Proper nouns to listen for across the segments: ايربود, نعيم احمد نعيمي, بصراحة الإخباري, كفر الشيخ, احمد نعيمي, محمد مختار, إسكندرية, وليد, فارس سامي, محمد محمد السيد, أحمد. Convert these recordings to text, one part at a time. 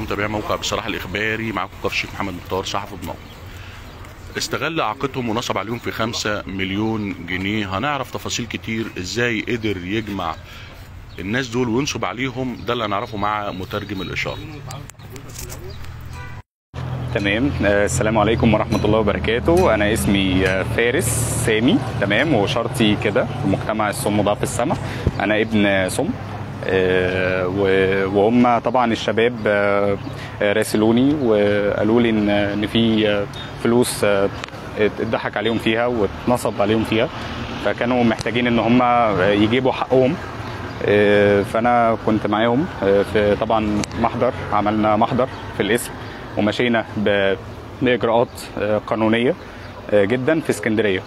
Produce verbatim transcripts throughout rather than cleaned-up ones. متابعين موقع بصراحة الإخباري، معاكم كفر الشيخ محمد مختار صحفي بموقع. استغل عقدهم ونصب عليهم في خمسة مليون جنيه. هنعرف تفاصيل كتير ازاي قدر يجمع الناس دول وينصب عليهم، ده اللي هنعرفه مع مترجم الإشارة. تمام، السلام عليكم ورحمة الله وبركاته. أنا اسمي فارس سامي، تمام، وشرطي كده في مجتمع الصم وضعف السمع. أنا ابن صم، وهم طبعا الشباب راسلوني وقالوا لي ان في فلوس اتضحك عليهم فيها واتنصب عليهم فيها، فكانوا محتاجين ان هم يجيبوا حقهم. فانا كنت معاهم في طبعا محضر، عملنا محضر في القسم ومشينا باجراءات قانونيه جدا في اسكندريه.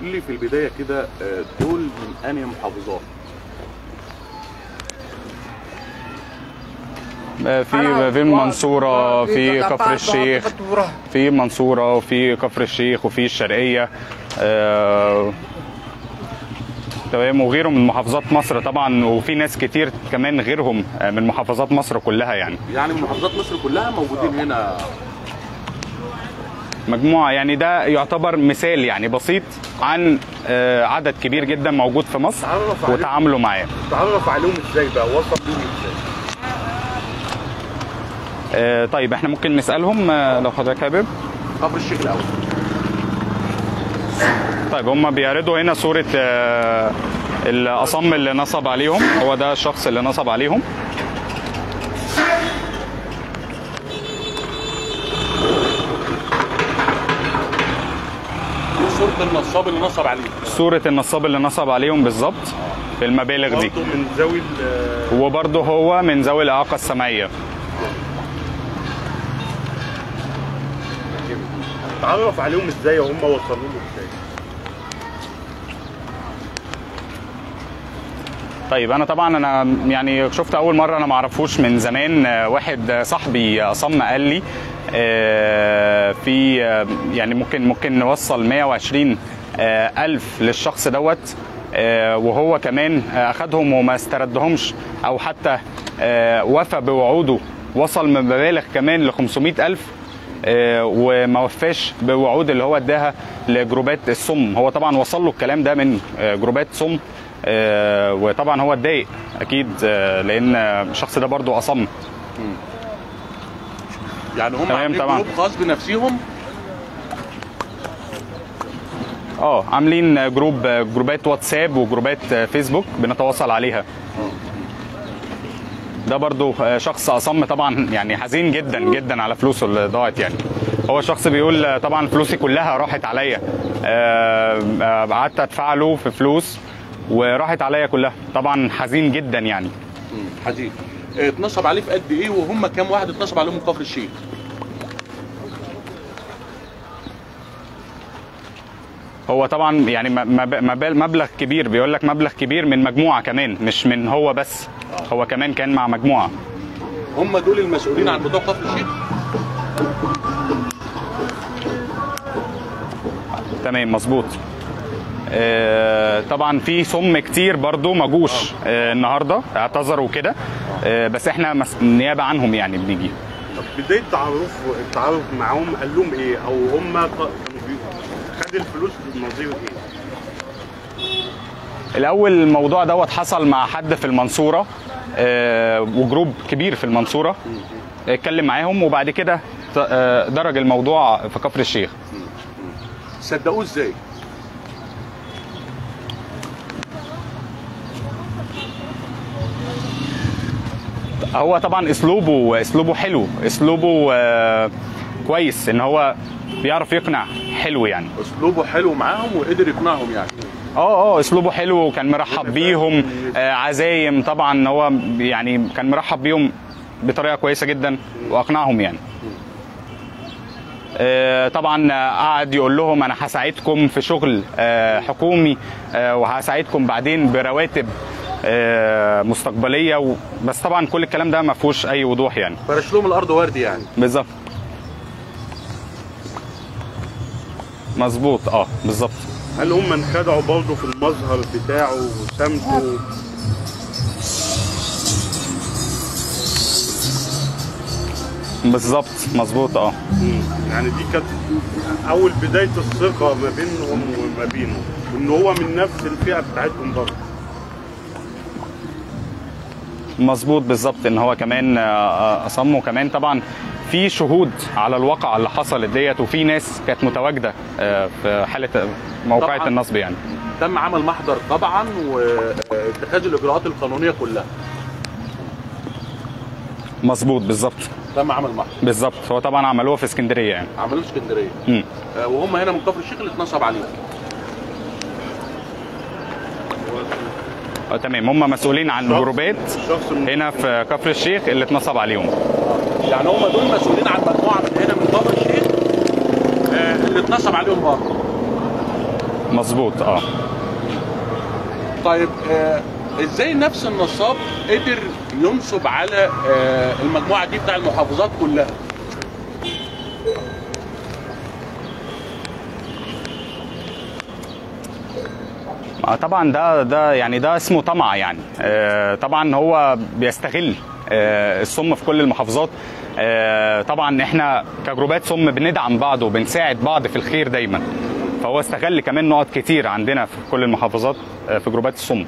قول لي في البداية كده، دول من أنهي محافظات؟ في في المنصورة، في كفر الشيخ، في المنصورة وفي كفر الشيخ وفي الشرقية، تمام، وغيرهم من محافظات مصر طبعا، وفي ناس كتير كمان غيرهم من محافظات مصر كلها. يعني يعني من محافظات مصر كلها موجودين هنا مجموعة، يعني ده يعتبر مثال يعني بسيط عن عدد كبير جدا موجود في مصر وتعاملوا معاه. تعرف عليهم ازاي بقى؟ وصل لهم ازاي؟ طيب احنا ممكن نسألهم لو حضرتك حابب. كفر الشيخ الأول. طيب هم بيعرضوا هنا صورة الأصم اللي نصب عليهم، هو ده الشخص اللي نصب عليهم. صورة النصاب اللي نصب عليهم، صورة النصاب اللي نصب عليهم بالظبط في المبالغ دي، برضه من ذوي، وبرضه هو من ذوي الإعاقة السمعية. تعرف عليهم ازاي وهم وصلوا له ازاي؟ طيب انا طبعا انا يعني شفت اول مره، انا ما اعرفوش من زمان، واحد صاحبي اصم قال لي في يعني ممكن ممكن نوصل مية وعشرين ألف للشخص دوت، وهو كمان اخدهم وما استردهمش او حتى وفى بوعوده، وصل من مبالغ كمان ل خمسمية ألف وما وفاش بوعود اللي هو اداها لجروبات الصم. هو طبعا وصل له الكلام ده من جروبات صم، وطبعا هو اتضايق اكيد لان الشخص ده برضو اصم. يعني هم عاملين جروب خاص بنفسهم؟ اه عاملين جروب، جروبات واتساب وجروبات فيسبوك بنتواصل عليها. ده برضو شخص اصم طبعا، يعني حزين جدا جدا على فلوسه اللي ضاعت. يعني هو شخص بيقول طبعا فلوسي كلها راحت عليا، قعدت ادفع له في فلوس وراحت عليا كلها. طبعا حزين جدا يعني. حزين. اتنصب عليه في قد ايه؟ وهم كام واحد اتنصب عليهم من كفر الشيخ؟ هو طبعا يعني مبلغ كبير، بيقول لك مبلغ كبير من مجموعه كمان، مش من هو بس، هو كمان كان مع مجموعه. هم دول المسؤولين عن موضوع كفر الشيخ؟ تمام، مظبوط. آه طبعا في صم كتير برضو مجوش آه النهارده، اعتذروا كده، آه بس احنا نيابه عنهم يعني بنيجي. طب بدايه التعارف، التعارف معاهم قال لهم ايه؟ او هم كانوا خدوا الفلوس بنظير ايه؟ الاول الموضوع دوت حصل مع حد في المنصوره، آه وجروب كبير في المنصوره، اتكلم معاهم وبعد كده آه درج الموضوع في كفر الشيخ. صدقوه ازاي؟ هو طبعا اسلوبه اسلوبه حلو، اسلوبه آه كويس، ان هو بيعرف يقنع، حلو يعني. اسلوبه حلو معاهم وقدر يقنعهم يعني. اه اه اسلوبه حلو، وكان مرحب بيهم، آه عزايم طبعا، هو يعني كان مرحب بيهم بطريقه كويسه جدا واقنعهم يعني. آه طبعا قعد يقول لهم انا هساعدكم في شغل آه حكومي، آه وهساعدكم بعدين برواتب مستقبليه و... بس طبعا كل الكلام ده ما فيهوش اي وضوح يعني. فرش لهم الارض وردي يعني. بالظبط. مظبوط، اه بالظبط. هل هم انخدعوا برضه في المظهر بتاعه وسمته؟ بالظبط مظبوط. اه يعني دي كانت اول بدايه الثقه ما بينهم وما بينه، وان هو من نفس الفئه بتاعتهم برضه. مظبوط بالظبط، ان هو كمان اصم. وكمان طبعا في شهود على الواقعه اللي حصلت ديت، وفي ناس كانت متواجده في حاله موقعه النصب. يعني تم عمل محضر طبعا واتخاذ الاجراءات القانونيه كلها. مظبوط بالظبط، تم عمل محضر بالظبط. هو طبعا عملوها في اسكندريه، يعني عملوها في اسكندريه امم وهم هنا من كفر الشيخ اللي اتنصب عليهم. اه تمام، هم مسؤولين عن جروبات هنا في كفر الشيخ اللي اتنصب عليهم. يعني هم دول مسؤولين عن مجموعه هنا من كفر الشيخ اللي اتنصب عليهم بره. مظبوط. اه طيب، آه ازاي نفس النصاب قدر ينصب على آه المجموعه دي بتاع المحافظات كلها؟ طبعا ده ده يعني ده اسمه طمع. يعني آه طبعا هو بيستغل آه الصم في كل المحافظات. آه طبعا احنا كجروبات صم بندعم بعض وبنساعد بعض في الخير دايما، فهو استغل كمان نقط كتير عندنا في كل المحافظات في جروبات الصم.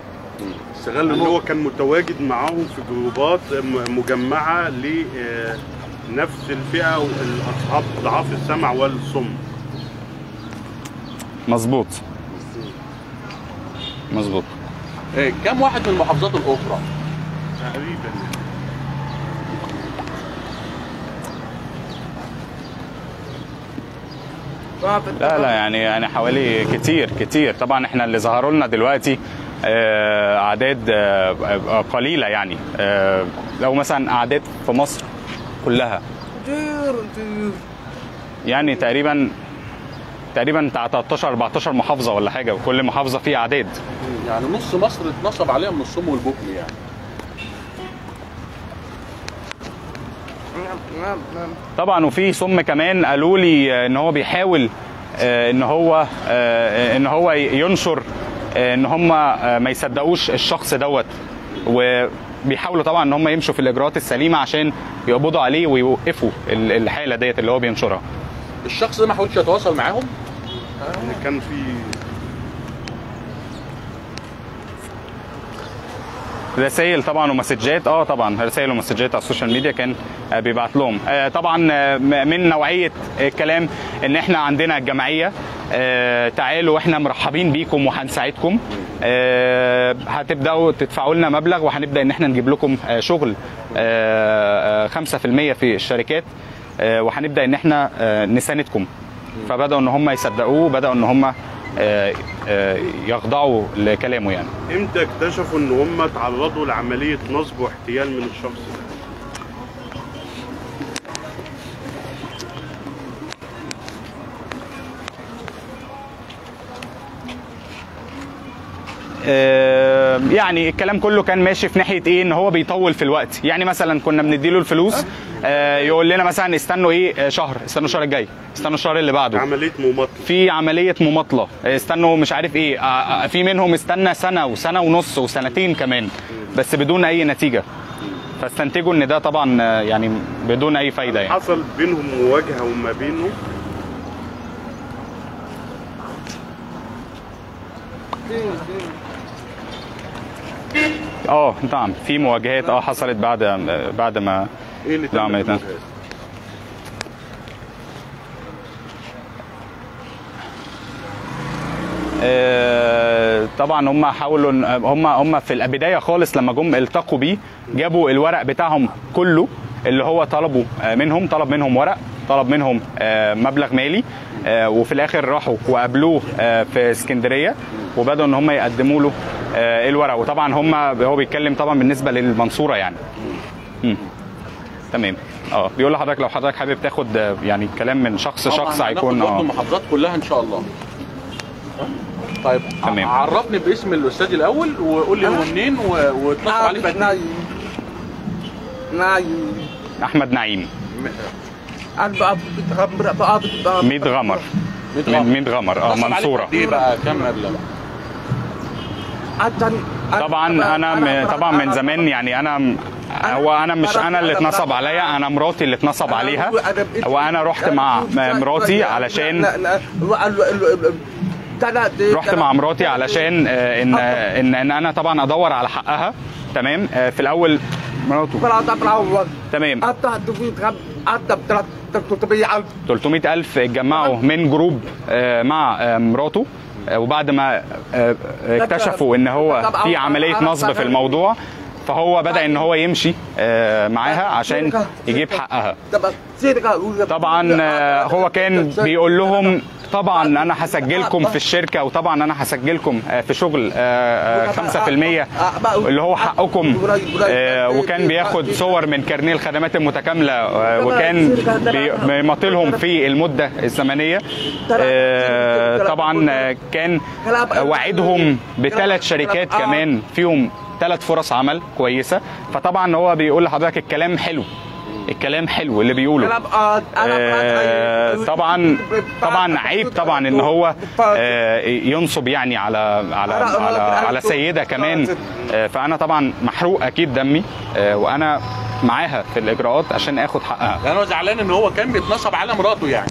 استغل ان هو كان متواجد معاهم في جروبات مجمعه لنفس الفئه والاصحاب ضعاف السمع والصم. مظبوط مظبوط. إيه كم واحد من المحافظات الاخرى؟ تقريبا لا لا يعني يعني حوالي كتير كتير. طبعا احنا اللي ظهروا لنا دلوقتي اعداد قليله، يعني لو مثلا اعداد في مصر كلها يعني تقريبا تقريبا بتاع تلتاشر اربعتاشر محافظه ولا حاجه، وكل محافظه فيها اعداد. يعني نص مصر اتنصب عليها من الصم والبكم. يعني طبعا وفي صم كمان قالوا لي ان هو بيحاول ان هو ان هو ينشر ان هم ما يصدقوش الشخص دوت، وبيحاولوا طبعا ان هم يمشوا في الاجراءات السليمه عشان يقبضوا عليه ويوقفوا الحاله ديت اللي هو بينشرها. الشخص ده ما حاولش يتواصل معاهم؟ آه. كان في رسائل طبعا ومسجات. اه طبعا رسائل ومسجات على السوشيال ميديا كان بيبعت لهم. آه طبعا من نوعيه الكلام ان احنا عندنا الجمعيه، آه تعالوا احنا مرحبين بيكم وهنساعدكم، آه هتبداوا تدفعوا لنا مبلغ وهنبدا ان احنا نجيب لكم آه شغل آه خمسة بالمية في الشركات، آه وهنبدا ان احنا آه نساندكم. فبداوا ان هم يصدقوه، بداوا ان هم آه آه يخضعوا لكلامه. يعني امتى اكتشفوا ان هم اتعرضوا لعمليه نصب واحتيال من الشخص ده؟ آه يعني الكلام كله كان ماشي في ناحيه ايه، ان هو بيطول في الوقت. يعني مثلا كنا بنديله الفلوس آه يقول لنا مثلا استنوا ايه شهر، استنوا الشهر الجاي، استنوا الشهر اللي بعده، عمليه مماطله، في عمليه مماطله، استنوا مش عارف ايه. آه في منهم استنى سنه وسنه ونص وسنتين كمان، بس بدون اي نتيجه. فاستنتجوا ان ده طبعا يعني بدون اي فايده. يعني حصل بينهم مواجهه وما بينه؟ اه نعم في مواجهات اه حصلت بعد بعد ما ايه اللي تم. آه طبعا هم حاولوا هم هم في البدايه خالص لما جم التقوا بيه جابوا الورق بتاعهم كله اللي هو طلبوا منهم، طلب منهم ورق، طلب منهم آه مبلغ مالي، آه وفي الاخر راحوا وقابلوه آه في اسكندريه وبداوا ان هم يقدموا له آه الورق. وطبعا هم هو بيتكلم طبعا بالنسبه للمنصوره يعني. مم. تمام. اه بيقول لحضرتك لو حضرتك حابب تاخد آه يعني كلام من شخص شخص هيكون اه المحافظات كلها ان شاء الله. طيب تمام. عرفني باسم الاستاذ الاول وقول لي هو منين واتصلوا عليه بقى. نعيم نعيم احمد نعيمي. ميت غمر ميت غمر اه منصوره. دي بقى كام مبلغ؟ طبعا انا طبعا من زمان يعني انا هو انا مش انا اللي اتنصب عليا، انا مراتي اللي اتنصب عليها، وانا رحت مع مراتي علشان رحت مع مراتي علشان ان ان ان انا طبعا ادور على حقها. تمام. في الاول مراته تمام ثلاثمية ألف اتجمعوا من جروب مع مراته، وبعد ما اكتشفوا ان هو في عمليه نصب في الموضوع فهو بدأ ان هو يمشي معاها عشان يجيب حقها. طبعا هو كان بيقول لهم طبعا انا هسجلكم في الشركه، وطبعا انا هسجلكم في شغل خمسة في المية اللي هو حقكم، وكان بياخد صور من كارنيه الخدمات المتكامله، وكان بيماطلهم في المده الزمنيه. طبعا كان وعدهم بثلاث شركات كمان فيهم ثلاث فرص عمل كويسه. فطبعا هو بيقول لحضرتك الكلام حلو، الكلام حلو اللي بيقوله. آه طبعا طبعا عيب طبعا ان هو آه ينصب يعني على على على, على سيده كمان. آه فانا طبعا محروق اكيد دمي، آه وانا معاها في الاجراءات عشان اخد حقها. انا زعلان ان هو كان بيتنصب على مراته يعني.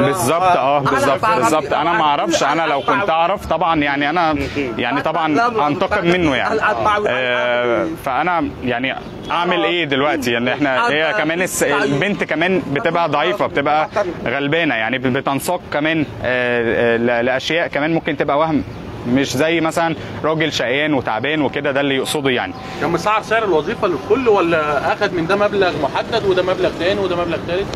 بالظبط. اه بالظبط بالظبط. انا ما اعرفش، انا لو كنت اعرف طبعا يعني انا يعني طبعا انتقم منه يعني. آه فانا يعني اعمل ايه دلوقتي يعني؟ احنا هي كمان البنت كمان بتبقى ضعيفه، بتبقى غلبانه يعني، بتنساق كمان آه لاشياء كمان ممكن تبقى وهم، مش زي مثلا راجل شقيان وتعبان وكده. ده اللي يقصده يعني. كان مسعر سعر الوظيفه للكل ولا اخذ من ده مبلغ محدد وده مبلغ ثاني وده مبلغ ثالث؟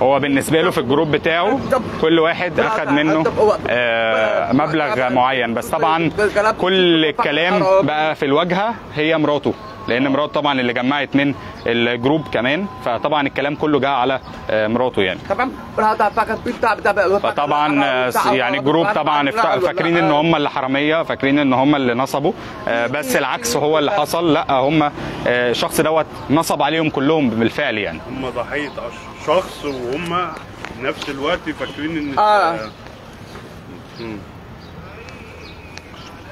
هو بالنسبه له في الجروب بتاعه كل واحد اخذ منه آه مبلغ معين، بس طبعا كل الكلام بقى في الواجهه هي مراته، لان مراته طبعا اللي جمعت من الجروب كمان، فطبعا الكلام كله جه على آه مراته يعني. فطبعا آه يعني الجروب طبعا فاكرين ان هم اللي حراميه، فاكرين ان هم اللي نصبوا، آه بس العكس هو اللي حصل. لا هم آه الشخص دوت نصب عليهم كلهم بالفعل يعني. هم ضحيه شخص وهم نفس الوقت فاكرين ان آه.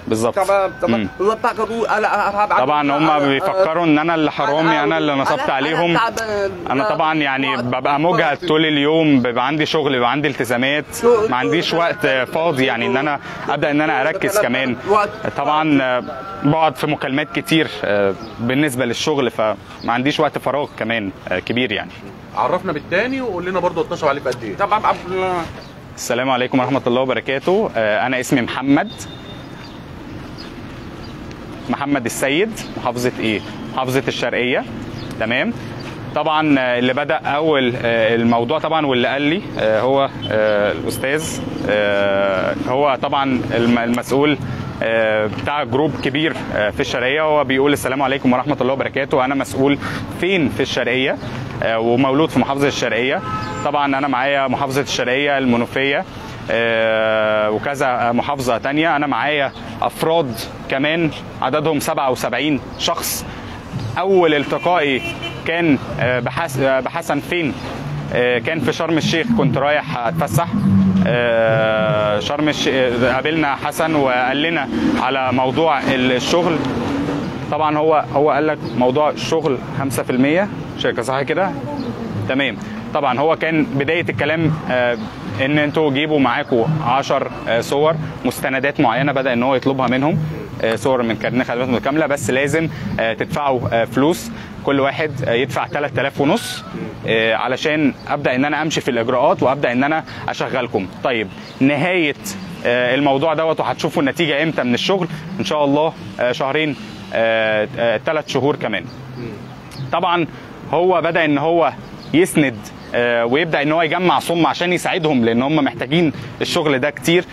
بالظبط. طبعا هم بيفكروا ان انا اللي حرامي، انا اللي نصبت عليهم. انا طبعا يعني ببقى مجهد طول اليوم، بيبقى عندي شغل، بيبقى عندي التزامات، ما عنديش وقت فاضي يعني ان انا ابدا ان انا اركز كمان. طبعا بقعد في مكالمات كتير بالنسبه للشغل، فما عنديش وقت فراغ كمان كبير يعني. عرفنا بالتاني وقول لنا برضه اتنصب عليك قد ايه. طبعا. السلام عليكم ورحمه الله وبركاته. انا اسمي محمد محمد السيد، محافظة ايه؟ محافظة الشرقية. تمام. طبعا اللي بدأ اول الموضوع طبعا واللي قال لي هو الاستاذ، هو طبعا المسؤول بتاع جروب كبير في الشرقية. هو بيقول السلام عليكم ورحمة الله وبركاته، انا مسؤول فين في الشرقية ومولود في محافظة الشرقية. طبعا انا معايا محافظة الشرقية، المنوفية، وكذا محافظة تانية. أنا معايا أفراد كمان عددهم سبعة وسبعين شخص. أول التقائي كان بحسن فين؟ كان في شرم الشيخ، كنت رايح أتفسح شرم الشيخ. قابلنا حسن وقال لنا على موضوع الشغل. طبعا هو هو قال لك موضوع الشغل خمسة في المية شركة، صح كده؟ تمام. طبعا هو كان بداية الكلام ان انتوا جيبوا معاكم عشر صور مستندات معينه، بدا ان هو يطلبها منهم، صور من كارنيه خدمات متكامله، بس لازم تدفعوا فلوس، كل واحد يدفع ثلاثة آلاف ونص علشان ابدا ان انا امشي في الاجراءات وابدا ان انا اشغلكم. طيب نهايه الموضوع دوت وهتشوفوا النتيجه امتى من الشغل؟ ان شاء الله شهرين ثلاث شهور كمان. طبعا هو بدا ان هو يسند ويبدا ان هو يجمع صم عشان يساعدهم، لان هم محتاجين الشغل ده كتير.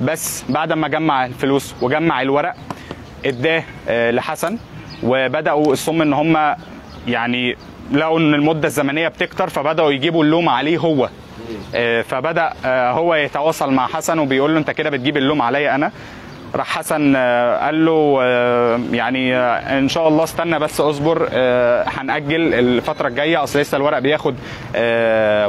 بس بعد ما جمع الفلوس وجمع الورق اداه لحسن، وبداوا الصم ان هم يعني لقوا ان المده الزمنيه بتكتر، فبداوا يجيبوا اللوم عليه هو. فبدا هو يتواصل مع حسن وبيقول له انت كده بتجيب اللوم عليا انا. راح حسن قال له يعني ان شاء الله استنى بس اصبر، هنأجل الفتره الجايه، اصل لسه الورق بياخد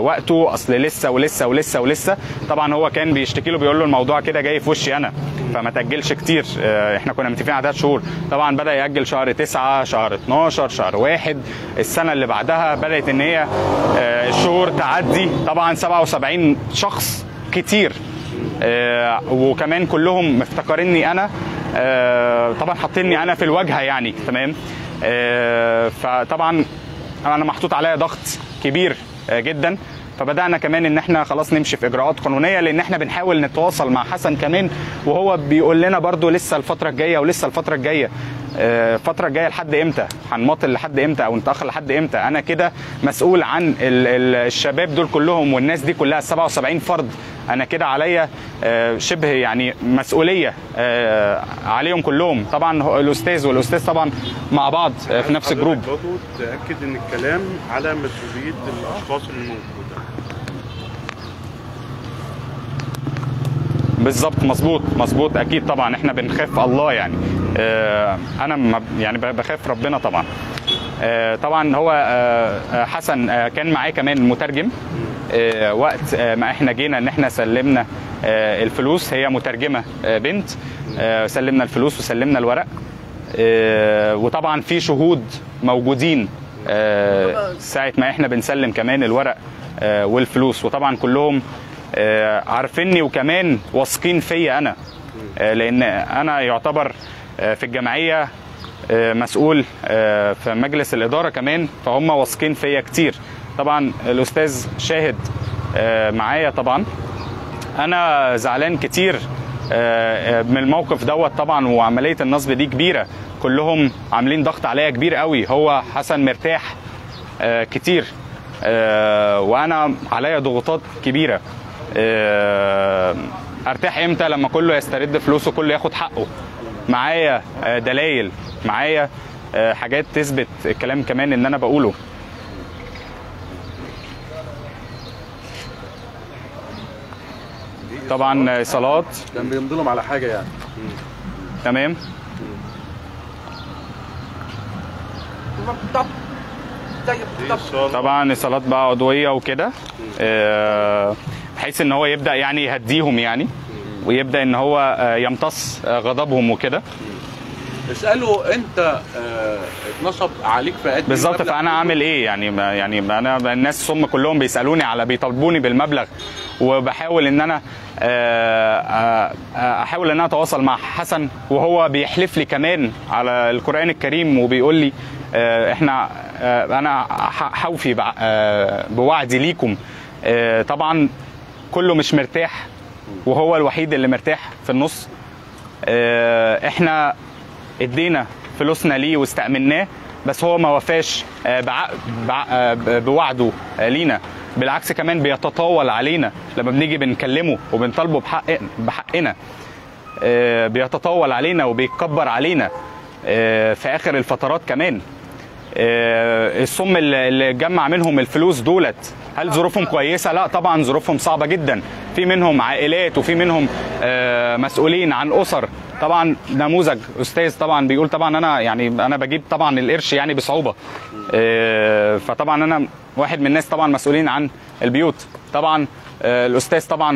وقته، اصل لسه ولسه ولسه ولسه. طبعا هو كان بيشتكي له بيقول له الموضوع كده جاي في وشي انا، فما تأجلش كتير، احنا كنا متفقين على ثلاث شهور. طبعا بدأ يأجل شهر تسعة، شهر اتناشر، شهر واحد، السنه اللي بعدها بدأت ان هي الشهور تعدي. طبعا سبعة وسبعين شخص كتير، آه وكمان كلهم مفتكريني انا، آه طبعا حاطيني انا في الواجهه يعني، تمام. آه فطبعا انا محطوط عليا ضغط كبير آه جدا. فبدانا كمان ان احنا خلاص نمشي في اجراءات قانونيه، لان احنا بنحاول نتواصل مع حسن كمان، وهو بيقول لنا برده لسه الفتره الجايه ولسه الفتره الجايه. آه الفتره الجايه لحد امتى؟ هنماطل لحد امتى او نتاخر لحد امتى؟ انا كده مسؤول عن الشباب دول كلهم والناس دي كلها، سبعة وسبعين فرد، انا كده عليا شبه يعني مسؤوليه عليهم كلهم. طبعا الاستاذ والاستاذ طبعا مع بعض في نفس الجروب. تاكد ان الكلام على مسؤوليه الاشخاص الموجوده بالظبط. مظبوط مظبوط اكيد طبعا، احنا بنخاف الله يعني، انا يعني بخاف ربنا طبعا. طبعا هو حسن كان معاه كمان مترجم وقت ما احنا جينا ان احنا سلمنا الفلوس، هي مترجمه بنت، سلمنا الفلوس وسلمنا الورق، وطبعا في شهود موجودين ساعه ما احنا بنسلم كمان الورق والفلوس، وطبعا كلهم عارفيني وكمان واثقين فيا انا، لان انا يعتبر في الجمعيه مسؤول في مجلس الاداره كمان، فهم واثقين فيا كتير. طبعا الاستاذ شاهد معايا، طبعا انا زعلان كتير من الموقف دوت طبعا، وعمليه النصب دي كبيره، كلهم عاملين ضغط عليا كبير قوي. هو حسن مرتاح كتير، وانا عليا ضغوطات كبيره. ارتاح امتى؟ لما كله يسترد فلوسه، كله ياخد حقه. معايا دلائل، معايا حاجات تثبت الكلام كمان ان انا بقوله. طبعا ايصالات كان بيمضلهم على حاجه يعني، تمام. طبعا ايصالات بقى عضويه وكده، بحيث ان هو يبدا يعني يهديهم يعني، ويبدا ان هو يمتص غضبهم وكده. اساله انت اتنصب عليك في قد بالظبط، فانا اعمل ايه يعني؟ يعني انا الناس صم كلهم بيسالوني على، بيطالبوني بالمبلغ، وبحاول ان انا احاول ان انا اتواصل مع حسن، وهو بيحلف لي كمان على القرآن الكريم، وبيقول لي احنا انا حوفي بوعدي ليكم. طبعا كله مش مرتاح، وهو الوحيد اللي مرتاح في النص. احنا ادينا فلوسنا ليه واستأمناه، بس هو ما وفاش بوعده لينا، بالعكس كمان بيتطاول علينا لما بنيجي بنكلمه وبنطالبه بحق بحقنا، بيتطاول علينا وبيتكبر علينا في آخر الفترات كمان. الصم اللي اتجمع منهم الفلوس دولت، هل ظروفهم كويسة؟ لا طبعا ظروفهم صعبة جدا، في منهم عائلات وفي منهم مسؤولين عن أسر. طبعا نموذج استاذ طبعا بيقول طبعا انا يعني انا بجيب طبعا القرش يعني بصعوبه، فطبعا انا واحد من الناس طبعا مسؤولين عن البيوت. طبعا الاستاذ طبعا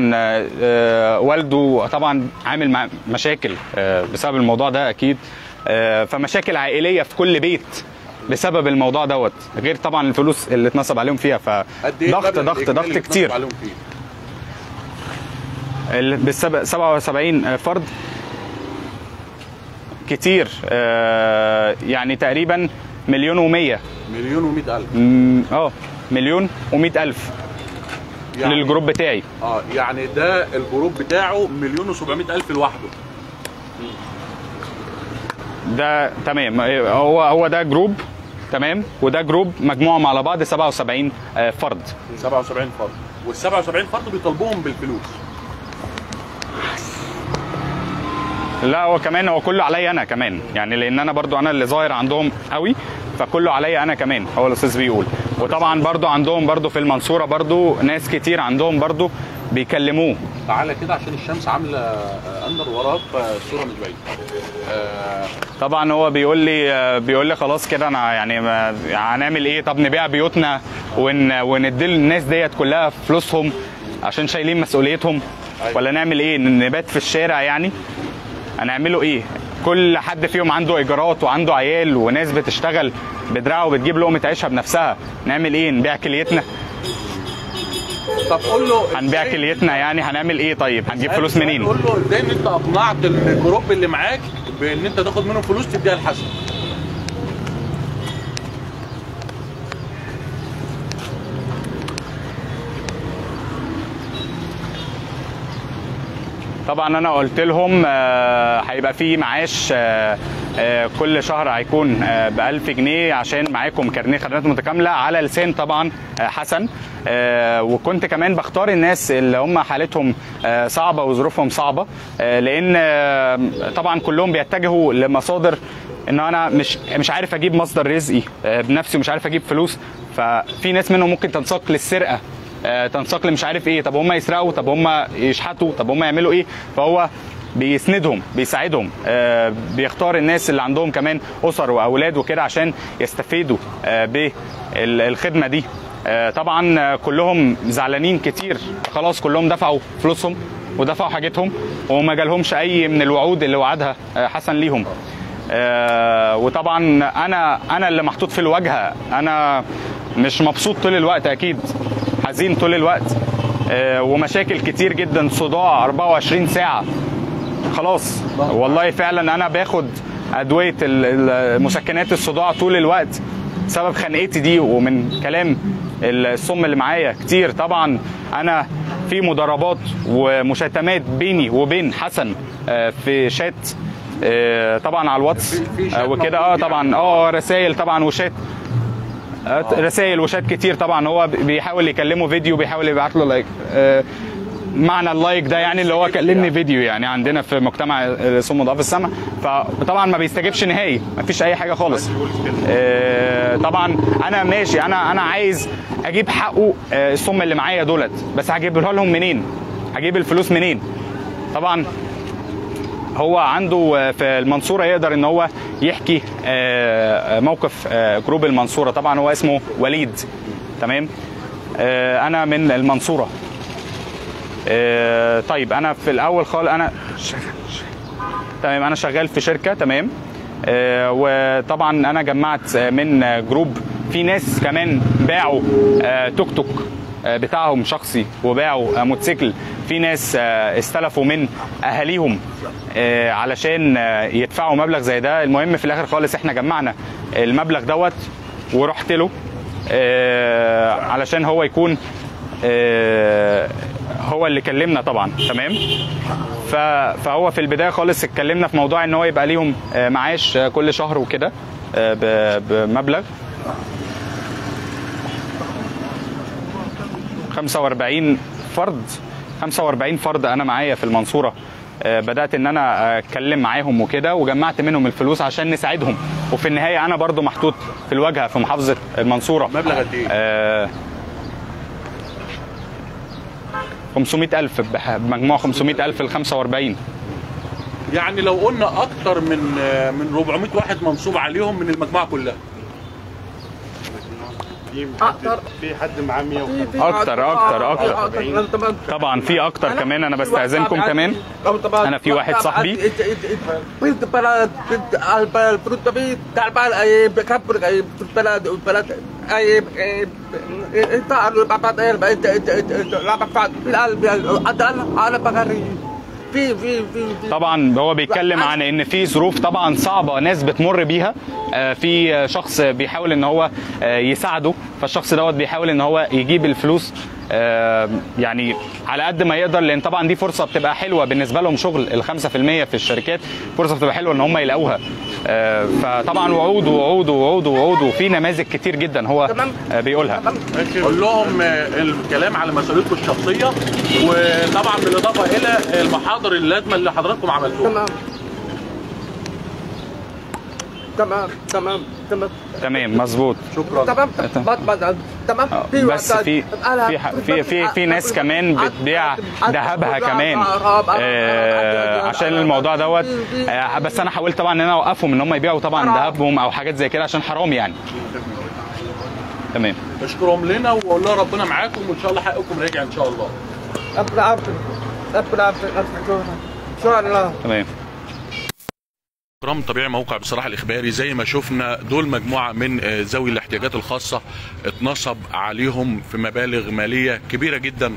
والده طبعا عامل مشاكل بسبب الموضوع ده اكيد، فمشاكل عائليه في كل بيت بسبب الموضوع دوت، غير طبعا الفلوس اللي اتنصب عليهم فيها، فضغط ضغط ضغط كتير. بالسبب سبعة وسبعين فرد كتير، آه يعني تقريبا مليون ومية مليون ومئة ألف اه مليون ومئة ألف يعني للجروب بتاعي. اه يعني ده الجروب بتاعه مليون وسبعمئة ألف لوحده، ده تمام. هو هو ده جروب تمام، وده جروب مجموعهم على بعض سبعة وسبعين آه فرد، سبعة وسبعين فرد، وال سبعة وسبعين فرد بيطالبوهم بالفلوس. لا هو كمان هو كله عليا انا كمان يعني، لان انا برضو انا اللي ظاهر عندهم قوي، فكله عليا انا كمان، هو الاستاذ بيقول. وطبعا برضو عندهم برضو في المنصوره برضو ناس كتير عندهم برضو بيكلموه. تعالى كده عشان الشمس عامله اندر وراك الصوره مش باينه. آه طبعا هو بيقول لي بيقول لي خلاص كده انا يعني هنعمل ايه؟ طب نبيع بيوتنا ون وندي الناس ديت كلها فلوسهم عشان شايلين مسؤوليتهم، أيوة. ولا نعمل ايه؟ نبات في الشارع يعني؟ هنعمله ايه؟ كل حد فيهم عنده ايجارات وعنده عيال وناس بتشتغل بدراعه وبتجيب لقمه عيشها بنفسها، نعمل ايه؟ نبيع كليتنا؟ طب قول له هنبيع كليتنا يعني، هنعمل ايه طيب؟ هنجيب فلوس منين؟ قول له ازاي ان انت اقنعت الجروب اللي معاك بان انت تاخد منهم فلوس تديها لحسن؟ طبعا انا قلت لهم هيبقى في معاش كل شهر هيكون ب ألف جنيه عشان معاكم كارنيه خدمات متكامله على لسان طبعا حسن، وكنت كمان بختار الناس اللي هم حالتهم صعبه وظروفهم صعبه، لان طبعا كلهم بيتجهوا لمصادر ان انا مش مش عارف اجيب مصدر رزقي بنفسي ومش عارف اجيب فلوس، ففي ناس منهم ممكن تنساق للسرقه، تنساق مش عارف ايه، طب هم يسرقوا، طب هم يشحتوا، طب هم يعملوا ايه، فهو بيسندهم بيساعدهم، آه بيختار الناس اللي عندهم كمان اسر واولاد وكده عشان يستفيدوا آه بالخدمه دي. آه طبعا آه كلهم زعلانين كتير، خلاص كلهم دفعوا فلوسهم ودفعوا حاجتهم وما جالهمش اي من الوعود اللي وعدها آه حسن ليهم. آه وطبعا انا انا اللي محطوط في الواجهه، انا مش مبسوط طول الوقت، اكيد حزين طول الوقت، آه ومشاكل كتير جدا، صداع أربعة وعشرين ساعه. خلاص والله فعلا انا باخد ادويه مسكنات الصداع طول الوقت بسبب خنقتي دي ومن كلام الصم اللي معايا كتير. طبعا انا في مضاربات ومشتمات بيني وبين حسن في شات طبعا على الواتس وكده، اه طبعا اه رسائل طبعا وشات، رسائل وشات كتير طبعا. هو بيحاول يكلمه فيديو، بيحاول يبعت له لايك، معنى اللايك ده يعني اللي هو كلمني فيديو يعني عندنا في مجتمع الصم وضعاف السمع، فطبعا ما بيستجبش نهائي، ما فيش اي حاجه خالص. آه طبعا انا ماشي، انا انا عايز اجيب حقه آه الصم اللي معايا دولت، بس هجيبها لهم منين؟ هجيب الفلوس منين؟ طبعا هو عنده في المنصوره يقدر ان هو يحكي آه موقف آه جروب المنصوره، طبعا هو اسمه وليد، تمام. آه انا من المنصوره. آه طيب انا في الاول خالص انا تمام، انا شغال في شركه، تمام. آه وطبعا انا جمعت من جروب، في ناس كمان باعوا آه توك توك آه بتاعهم شخصي، وباعوا آه موتوسيكل، في ناس آه استلفوا من اهاليهم آه علشان آه يدفعوا مبلغ زي ده. المهم في الاخر خالص احنا جمعنا المبلغ دوت ورحت له آه علشان هو يكون آه هو اللي كلمنا طبعا، تمام. فهو في البدايه خالص اتكلمنا في موضوع ان هو يبقى ليهم معاش كل شهر وكده بمبلغ خمسة وأربعين فرد، خمسة وأربعين فرد انا معايا في المنصوره، بدات ان انا اتكلم معاهم وكده وجمعت منهم الفلوس عشان نساعدهم، وفي النهايه انا برضو محطوط في الواجهه في محافظه المنصوره. مبلغ قد ايه؟ خمسمائة ألف، بمجموع خمسمائة ألف ل خمسة وأربعين، يعني لو قلنا أكتر من من أربعمائة واحد منصوب عليهم من المجموعة كلها. أكتر في حد معاه مية وخمسين، أكتر أكتر أكتر طبعا، في أكتر كمان. أنا بستأذنكم كمان، أنا في واحد صاحبي طبعا هو بيتكلم عن ان في ظروف طبعا صعبه ناس بتمر بيها، في شخص بيحاول ان هو يساعده، فالشخص دوت بيحاول ان هو يجيب الفلوس يعني على قد ما يقدر، لان طبعا دي فرصه بتبقى حلوه بالنسبه لهم، شغل ال خمسة بالمية في الشركات فرصه بتبقى حلوه ان هم يلاقوها. فطبعا وعود ووعود ووعود ووعود، وفي نماذج كتير جدا هو بيقولها. قول لهم الكلام على مسؤوليتكم الشخصيه، وطبعا بالاضافه الى المحاضر اللازمه اللي حضراتكم عملتوها. تمام تمام تمام تمام تمام مظبوط شكرا تمام تمام تمام بس في في في في ناس كمان بتبيع ذهبها كمان عشان الموضوع دوت. بس انا حاولت طبعا ان انا اوقفهم ان هم يبيعوا طبعا ذهبهم او حاجات زي كده عشان حرام يعني. تمام اشكرهم لنا واقول لها ربنا معاكم وان شاء الله حقكم راجع ان شاء الله. ربنا يعافيك ربنا يعافيك ان شاء الله. تمام كرم طبيعي موقع بصراحة الإخباري زي ما شفنا دول مجموعة من ذوي الاحتياجات الخاصة اتنصب عليهم في مبالغ مالية كبيرة جدا،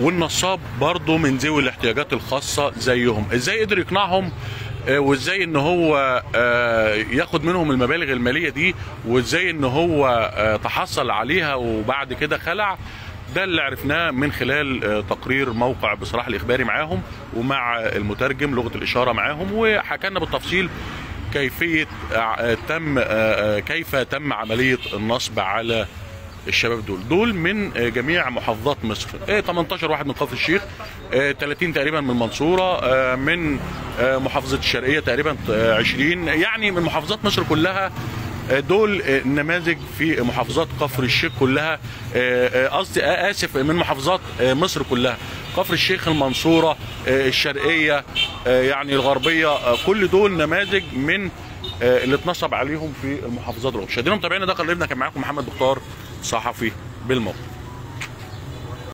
والنصاب برضو من ذوي الاحتياجات الخاصة زيهم. ازاي قدر يقنعهم وازاي ان هو ياخد منهم المبالغ المالية دي وازاي ان هو تحصل عليها وبعد كده خلع، ده اللي عرفناه من خلال تقرير موقع بصراحة الإخباري معاهم ومع المترجم لغة الإشارة معاهم، وحكالنا بالتفصيل كيفية تم كيف تم عملية النصب على الشباب دول. دول من جميع محافظات مصر، ثمانية عشر واحد من كفر الشيخ، ثلاثين تقريبا من المنصورة، من محافظة الشرقية تقريبا عشرين، يعني من محافظات مصر كلها. دول نماذج في محافظات كفر الشيخ كلها، قصدي اسف من محافظات مصر كلها، كفر الشيخ، المنصوره، الشرقيه، يعني الغربيه، كل دول نماذج من اللي اتنصب عليهم في المحافظات دول. شادينهم تابعينا، ده قريبنا كان معاكم محمد بختار صحفي بالموقع.